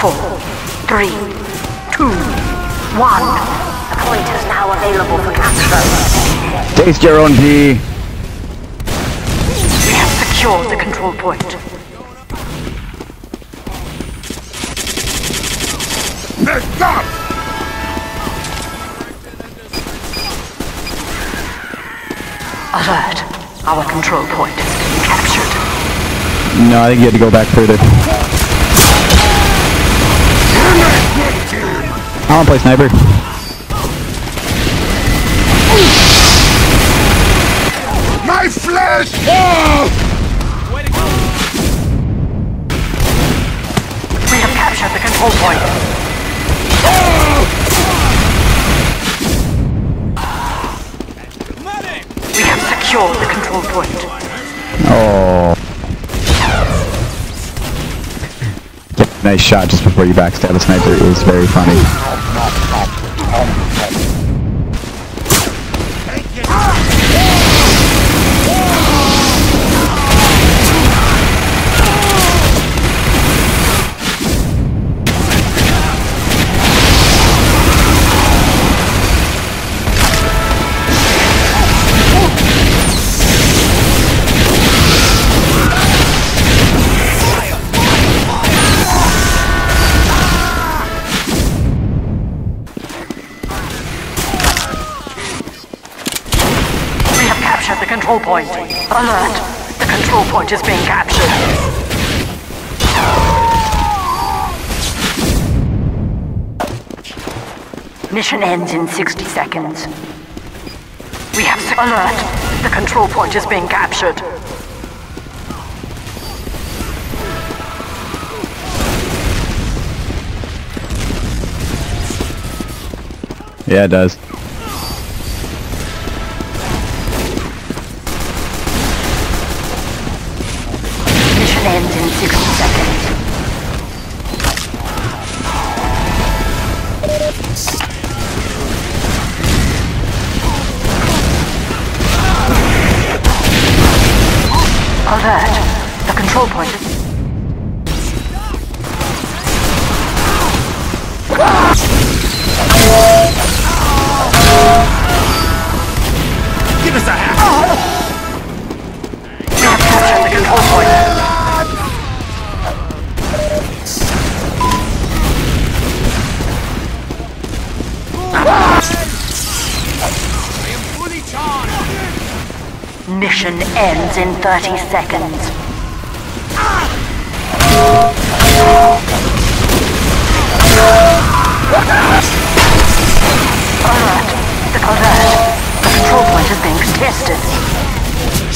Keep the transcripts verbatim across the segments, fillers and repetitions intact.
Four, three, two, one. The point is now available for transfer. Taste your own pee. We have secured the control point. Lift up! Alert. Our control point has been captured. No, I think you had to go back further. I want to play sniper. My flesh! Oh! Way to go. We have captured the control point. Oh! Medic! We have secured the control point. Oh! Nice shot just before you backstab a sniper. It was very funny. The control point. Alert! The control point is being captured. Mission ends in sixty seconds. We have to alert! The control point is being captured. Yeah, it does. Ends in sixty seconds. Alert! The control point is... Give us a hand! We have captured the control point. Mission ends in thirty seconds. Alert! The alert! The control point is being contested.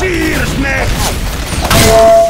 Cheers, mate!